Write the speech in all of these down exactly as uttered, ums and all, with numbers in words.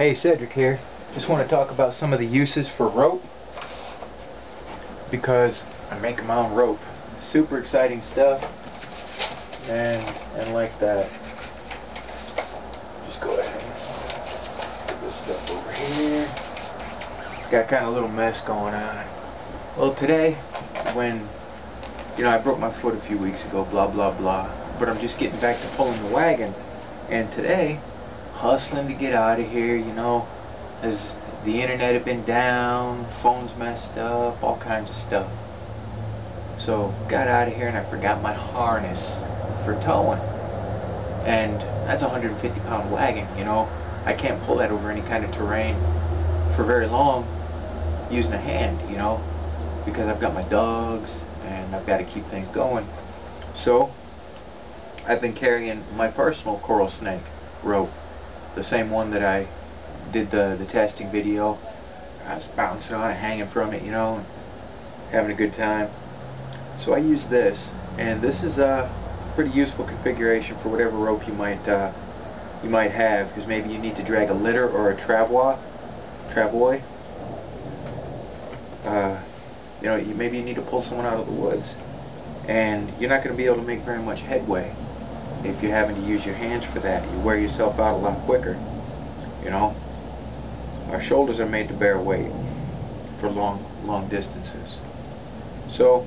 Hey, Cedric here. Just want to talk about some of the uses for rope, because I'm making my own rope. Super exciting stuff, and and like that. Just go ahead and put this stuff over here. Got kind of a little mess going on. Well, today, when you know I broke my foot a few weeks ago, blah blah blah. But I'm just getting back to pulling the wagon, and today. Hustling to get out of here, you know, as the internet had been down, phones messed up, all kinds of stuff. So got out of here and I forgot my harness for towing, and that's a one hundred fifty pound wagon, you know. I can't pull that over any kind of terrain for very long using a hand, you know, because I've got my dogs and I've got to keep things going. So I've been carrying my personal coral snake rope. The same one that I did the, the testing video. I was bouncing on it, hanging from it, you know, and having a good time. So I use this, and this is a pretty useful configuration for whatever rope you might uh, you might have, because maybe you need to drag a litter or a travois, travois. Uh, you know, you, maybe you need to pull someone out of the woods, and you're not going to be able to make very much headway if you're having to use your hands for that. You wear yourself out a lot quicker, you know. Our shoulders are made to bear weight for long long distances. So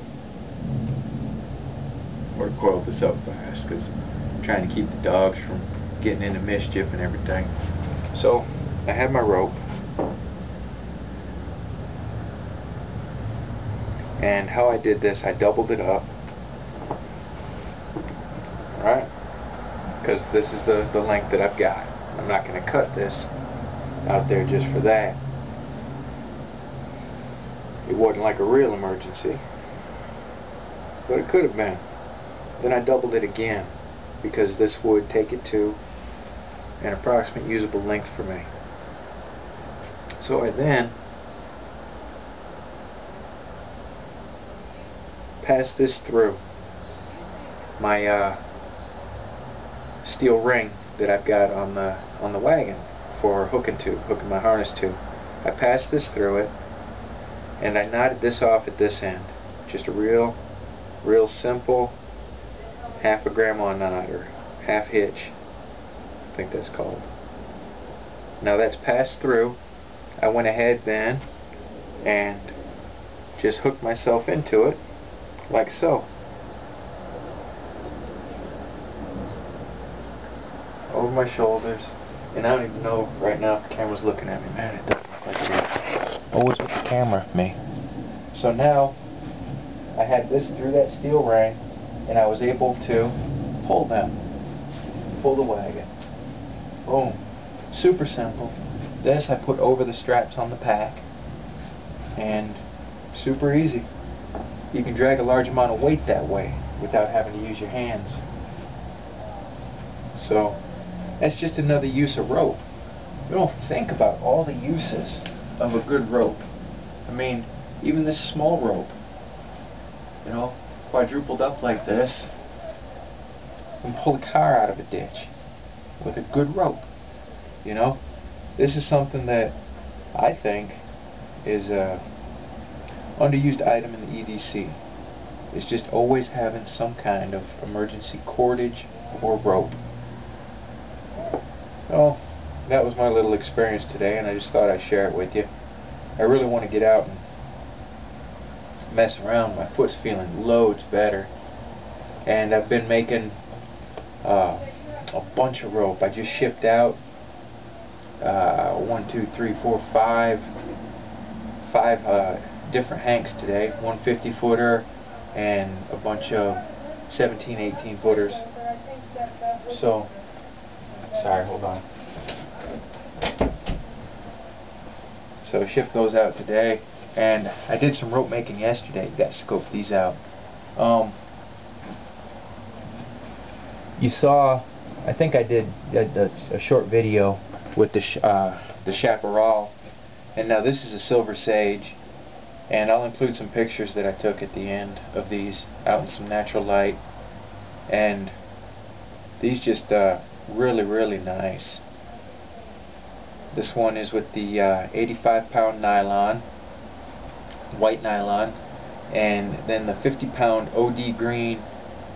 we're going to coil this up fast, because I'm trying to keep the dogs from getting into mischief and everything. So I have my rope, and how I did this, I doubled it up, alright, because this is the, the length that I've got. I'm not going to cut this out there just for that. It wasn't like a real emergency, but it could have been. Then I doubled it again, because this would take it to an approximate usable length for me. So I then passed this through my uh, steel ring that I've got on the on the wagon for hooking to, hooking my harness to. I passed this through it, and I knotted this off at this end. Just a real, real simple half a grandma knot, or half hitch, I think that's called. Now that's passed through. I went ahead then and just hooked myself into it, like so. Over my shoulders, and I don't even know right now if the camera's looking at me. Man, it doesn't look like it is. Always with the camera, me. So now I had this through that steel ring, and I was able to pull them, pull the wagon. Boom. Super simple. This I put over the straps on the pack, and super easy. You can drag a large amount of weight that way without having to use your hands. So that's just another use of rope. You don't think about all the uses of a good rope. I mean, even this small rope, you know, quadrupled up like this, and pull a car out of a ditch with a good rope. You know, this is something that I think is a underused item in the E D C. It's just always having some kind of emergency cordage or rope. So that was my little experience today, and I just thought I'd share it with you. I really want to get out and mess around. My foot's feeling loads better, and I've been making uh, a bunch of rope. I just shipped out uh, one, two, three, four, five, five uh, different hanks today. One fifty footer and a bunch of seventeen, eighteen footers. So. Sorry, hold on. So shift those out today, and I did some rope making yesterday. Got to scope these out. Um, you saw, I think I did a, a, a short video with the sh uh, the chaparral, and now this is a silver sage, and I'll include some pictures that I took at the end of these out in some natural light, and these just. Uh, really really nice. This one is with the uh, eighty-five pound nylon, white nylon, and then the fifty pound O D green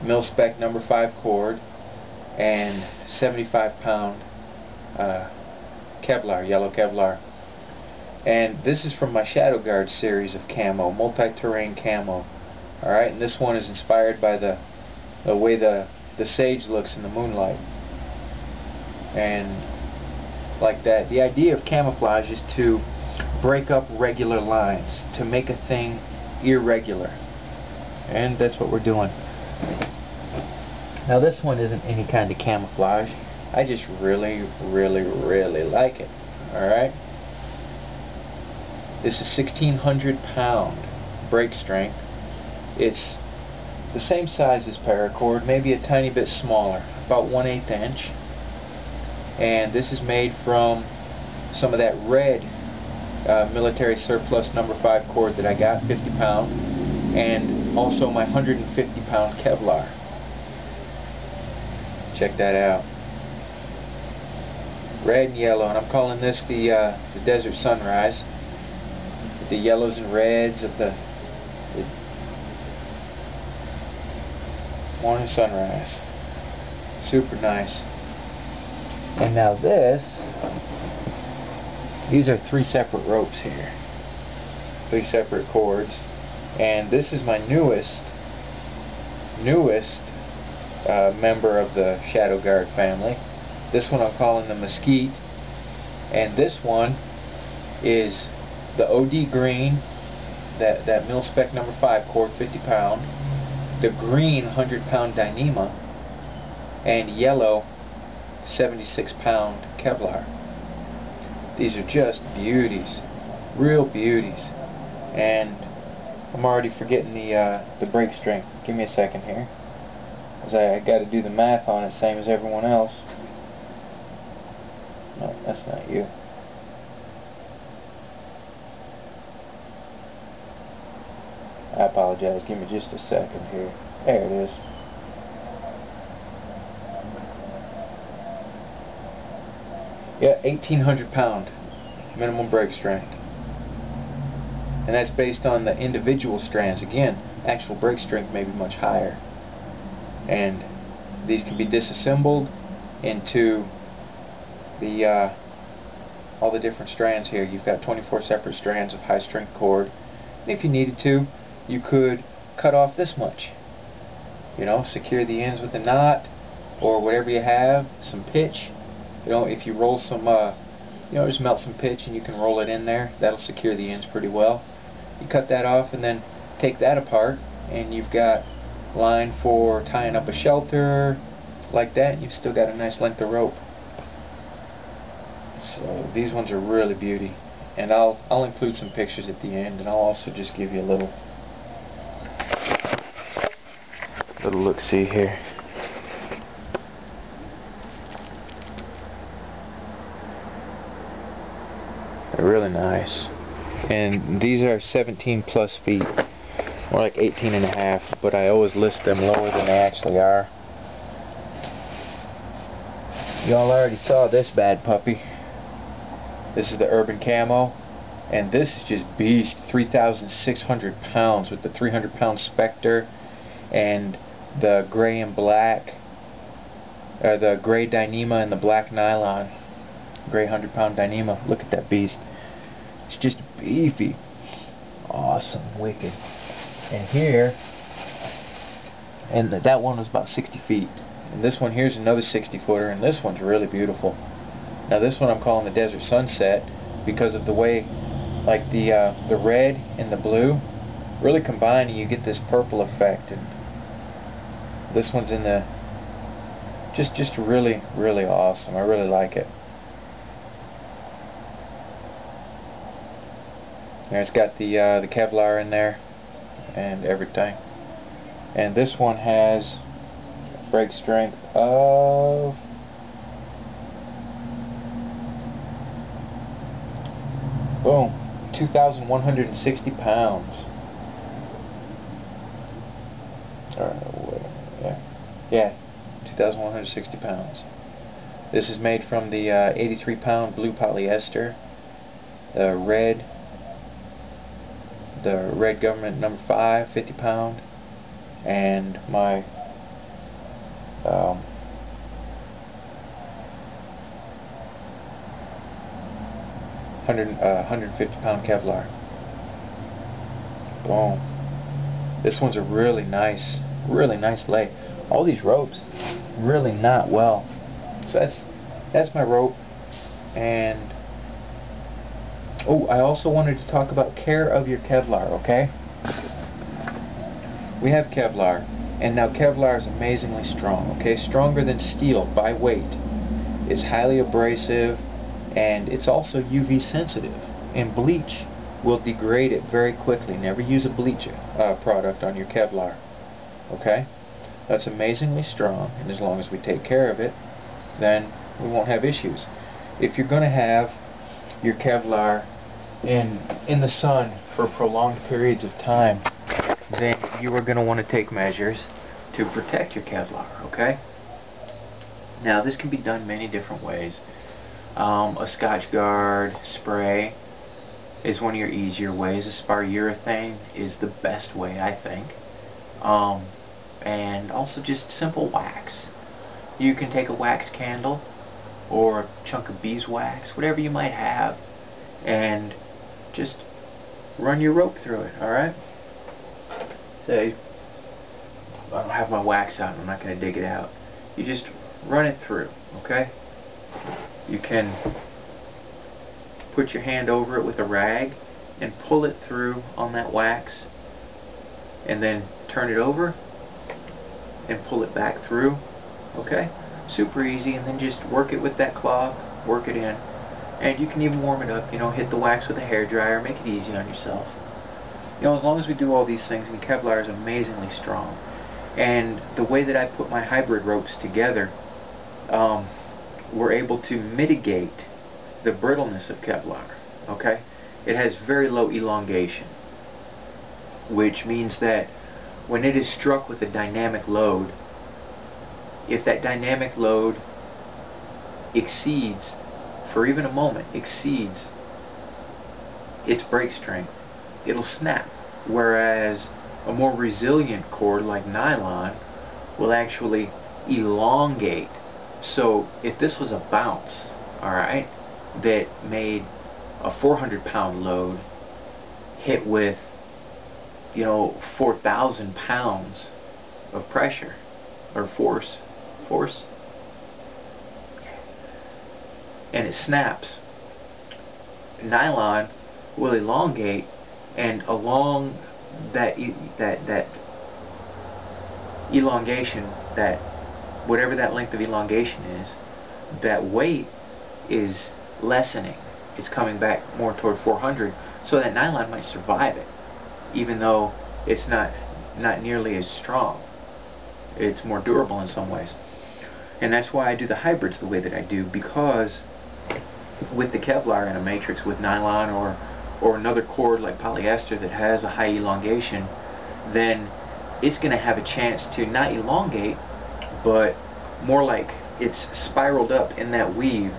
mil-spec number five cord, and seventy-five pound uh, Kevlar, yellow Kevlar. And this is from my Shadow Guard series of camo, multi-terrain camo. Alright, and this one is inspired by the, the way the, the sage looks in the moonlight. And like that. The idea of camouflage is to break up regular lines, to make a thing irregular. And that's what we're doing. Now this one isn't any kind of camouflage. I just really, really, really like it. Alright? This is sixteen hundred pound brake strength. It's the same size as paracord, maybe a tiny bit smaller, about one eighth inch. And this is made from some of that red uh, military surplus number five cord that I got, fifty pound, and also my one hundred fifty pound Kevlar. Check that out. Red and yellow, and I'm calling this the, uh, the Desert Sunrise. The yellows and reds of the, the morning sunrise. Super nice. And now this, these are three separate ropes here, three separate cords, and this is my newest, newest uh, member of the Shadow Guard family. This one I'm calling the Mesquite, and this one is the O D green, that, that mil-spec number five cord, fifty pound, the green one hundred pound Dyneema, and yellow seventy-six pound Kevlar. These are just beauties, real beauties. And I'm already forgetting the uh, the brake strength. Give me a second here, because I, I got to do the math on it, same as everyone else. No, that's not you. I apologize. Give me just a second here. There it is. Yeah, eighteen hundred pound minimum brake strength. And that's based on the individual strands. Again, actual brake strength may be much higher. And these can be disassembled into the uh, all the different strands here. You've got twenty-four separate strands of high strength cord. And if you needed to, you could cut off this much. You know, secure the ends with a knot or whatever you have, some pitch. You know, if you roll some, uh, you know, just melt some pitch and you can roll it in there. That'll secure the ends pretty well. You cut that off and then take that apart, and you've got line for tying up a shelter like that, and you've still got a nice length of rope. So these ones are really beauty, and I'll I'll include some pictures at the end, and I'll also just give you a little little look see here. Really nice. And these are seventeen plus feet, more like eighteen and a half, but I always list them lower than they actually are. Y'all already saw this bad puppy. This is the urban camo, and this is just beast, three thousand six hundred pounds, with the three hundred pound Spectre and the gray and black, uh, the gray Dyneema and the black nylon, gray one hundred pound Dyneema. Look at that beast. It's just beefy. Awesome. Wicked. And here, and th that one was about sixty feet. And this one here's another sixty footer, and this one's really beautiful. Now this one I'm calling the Desert Sunset because of the way, like the, uh, the red and the blue really combine and you get this purple effect. And this one's in the, just, just really, really awesome. I really like it. And it's got the uh, the Kevlar in there and everything. And this one has brake strength of boom, two thousand one hundred sixty pounds. Or yeah, yeah, two thousand one hundred sixty pounds. This is made from the uh, eighty-three pound blue polyester, the red, the red government number five, fifty pound, and my um, one hundred, uh, one hundred fifty pound Kevlar. Boom. This one's a really nice, really nice lay. All these ropes, really not well. So that's that's my rope. And oh, I also wanted to talk about care of your Kevlar, okay? We have Kevlar, and now Kevlar is amazingly strong, okay? Stronger than steel by weight. It's highly abrasive, and it's also U V sensitive, and bleach will degrade it very quickly. Never use a bleach uh, product on your Kevlar, okay? That's amazingly strong, and as long as we take care of it, then we won't have issues. If you're going to have your Kevlar in in the sun for prolonged periods of time, then you are going to want to take measures to protect your Kevlar, okay? Now this can be done many different ways. Um, a Scotch Guard spray is one of your easier ways. A spar urethane is the best way, I think. Um, and also just simple wax. You can take a wax candle or a chunk of beeswax, whatever you might have, and just run your rope through it, alright? Say, I don't have my wax out, I'm not going to dig it out. You just run it through, okay? You can put your hand over it with a rag and pull it through on that wax, and then turn it over and pull it back through. Okay, super easy, and then just work it with that cloth, work it in, and you can even warm it up, you know, hit the wax with a hairdryer, make it easy on yourself. You know, as long as we do all these things, and Kevlar is amazingly strong, and the way that I put my hybrid ropes together, um, we're able to mitigate the brittleness of Kevlar, okay? It has very low elongation, which means that when it is struck with a dynamic load, if that dynamic load exceeds, for even a moment, exceeds its brake strength, it'll snap. Whereas a more resilient cord like nylon will actually elongate. So if this was a bounce, alright, that made a four hundred pound load hit with, you know, four thousand pounds of pressure or force, force and it snaps, nylon will elongate, and along that e that that elongation, that whatever that length of elongation is, that weight is lessening. It's coming back more toward four hundred, so that nylon might survive it, even though it's not not nearly as strong. It's more durable in some ways. And that's why I do the hybrids the way that I do, because with the Kevlar in a matrix with nylon or or another cord like polyester that has a high elongation, then it's going to have a chance to not elongate, but more like it's spiraled up in that weave.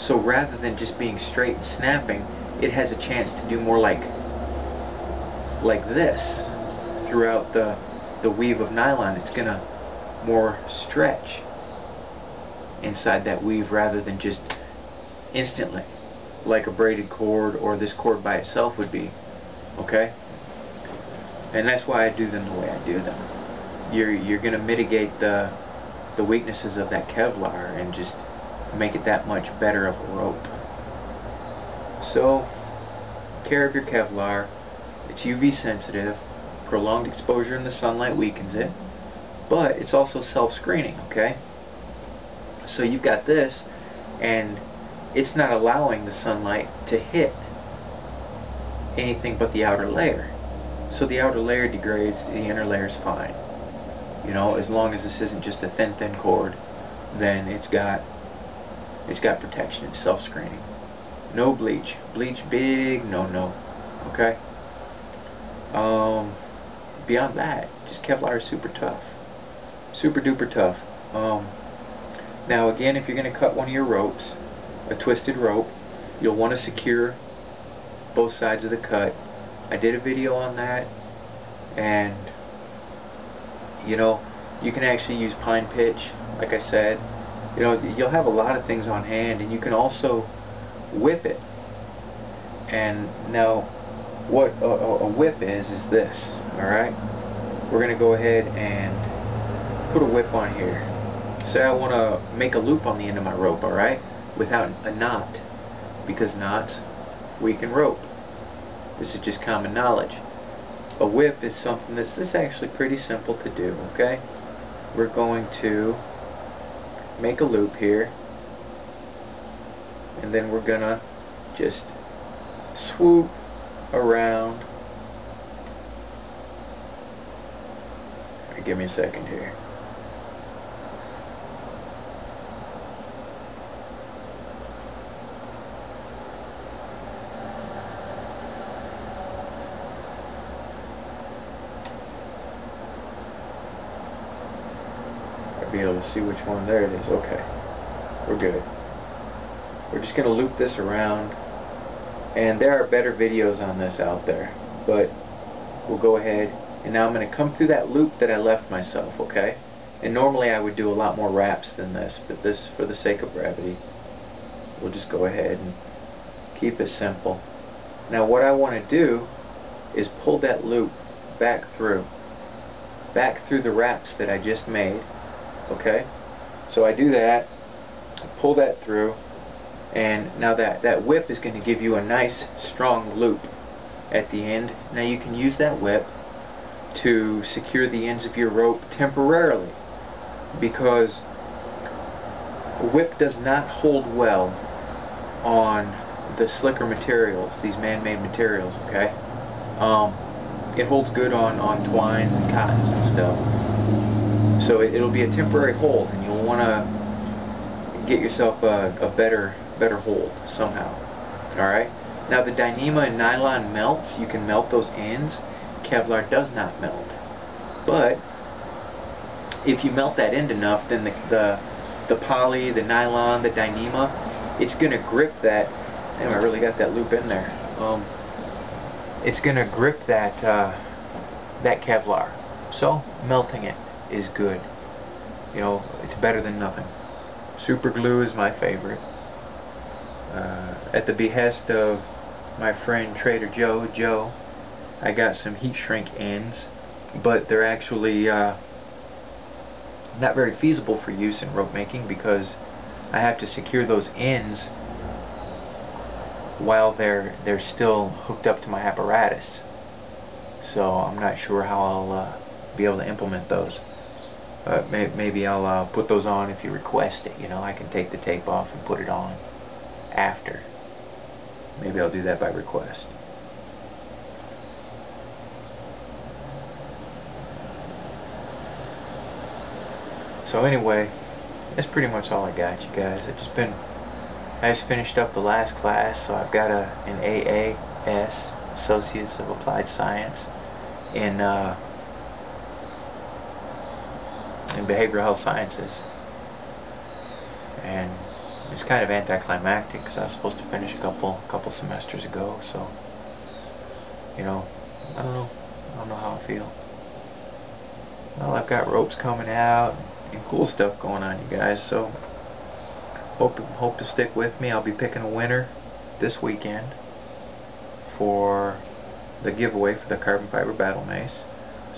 So rather than just being straight and snapping, it has a chance to do more like like this throughout the the weave of nylon. It's going to more stretch inside that weave rather than just instantly like a braided cord or this cord by itself would be, okay? And that's why I do them the way I do them. You're, you're going to mitigate the, the weaknesses of that Kevlar and just make it that much better of a rope. So, care of your Kevlar. It's U V sensitive. Prolonged exposure in the sunlight weakens it, but it's also self-screening, okay? So you've got this, and it's not allowing the sunlight to hit anything but the outer layer. So the outer layer degrades, the inner layer's fine. You know, as long as this isn't just a thin, thin cord, then it's got it's got protection. It's self-screening. No bleach. Bleach, big no-no, okay? Um... Beyond that, just Kevlar is super tough. Super duper tough. Um, Now again, if you're going to cut one of your ropes, a twisted rope, you'll want to secure both sides of the cut. I did a video on that, and you know, you can actually use pine pitch, like I said. You know, you'll have a lot of things on hand, and you can also whip it. And now, what a, a whip is, is this, alright? We're going to go ahead and put a whip on here. Say I want to make a loop on the end of my rope, alright? Without a knot, because knots weaken rope. This is just common knowledge. A whip is something that's this is actually pretty simple to do, okay? We're going to make a loop here, and then we're going to just swoop around. Alright, give me a second here. I'll be able to see which one. There it is. Okay, we're good. We're just going to loop this around. And there are better videos on this out there, but we'll go ahead, and now I'm going to come through that loop that I left myself, okay? And normally I would do a lot more wraps than this, but this, for the sake of brevity, we'll just go ahead and keep it simple. Now what I want to do is pull that loop back through, back through the wraps that I just made, okay? So I do that, pull that through, and now that, that whip is going to give you a nice strong loop at the end. Now you can use that whip to secure the ends of your rope temporarily, because a whip does not hold well on the slicker materials, these man-made materials, okay? Um, it holds good on, on twines and cottons and stuff. So it, it'll be a temporary hold, and you'll want to get yourself a, a better better hold somehow. Alright? Now the Dyneema and nylon melts. You can melt those ends. Kevlar does not melt. But if you melt that end enough, then the the, the poly, the nylon, the Dyneema, it's going to grip that. Damn, I really got that loop in there. Um, it's going to grip that uh, that Kevlar. So melting it is good. You know, it's better than nothing. Super glue is my favorite. Uh, at the behest of my friend Trader Joe, Joe, I got some heat shrink ends, but they're actually uh, not very feasible for use in rope making, because I have to secure those ends while they're they're still hooked up to my apparatus. So I'm not sure how I'll uh, be able to implement those. Uh, may, maybe I'll uh, put those on if you request it. You know, I can take the tape off and put it on after. Maybe I'll do that by request. So anyway, that's pretty much all I got, you guys. I've just been, I just finished up the last class, so I've got a an A A S, Associates of Applied Science, in. Uh, in behavioral health sciences, and it's kind of anticlimactic, because I was supposed to finish a couple couple semesters ago. So you know, I don't know I don't know how I feel. Well, I've got ropes coming out and cool stuff going on, you guys, so hope hope to stick with me. I'll be picking a winner this weekend for the giveaway for the carbon fiber battle mace,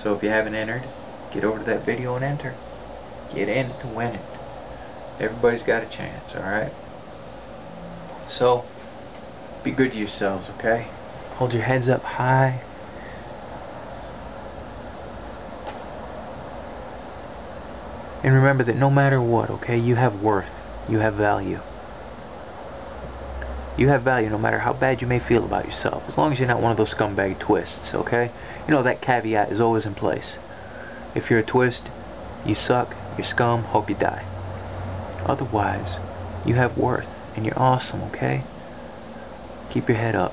so if you haven't entered, get over to that video and enter. Get in to win it. Everybody's got a chance, alright? So, be good to yourselves, okay? Hold your heads up high. And remember that no matter what, okay, you have worth. You have value. You have value no matter how bad you may feel about yourself. As long as you're not one of those scumbag twists, okay? You know, that caveat is always in place. If you're a twist, you suck, you're scum, hope you die. Otherwise, you have worth, and you're awesome, okay? Keep your head up.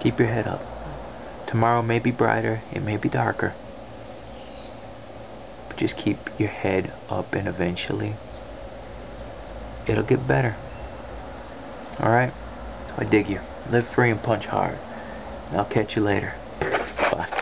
Keep your head up. Tomorrow may be brighter, it may be darker. But just keep your head up, and eventually, it'll get better. Alright? I dig you. Live free and punch hard. And I'll catch you later. Bye.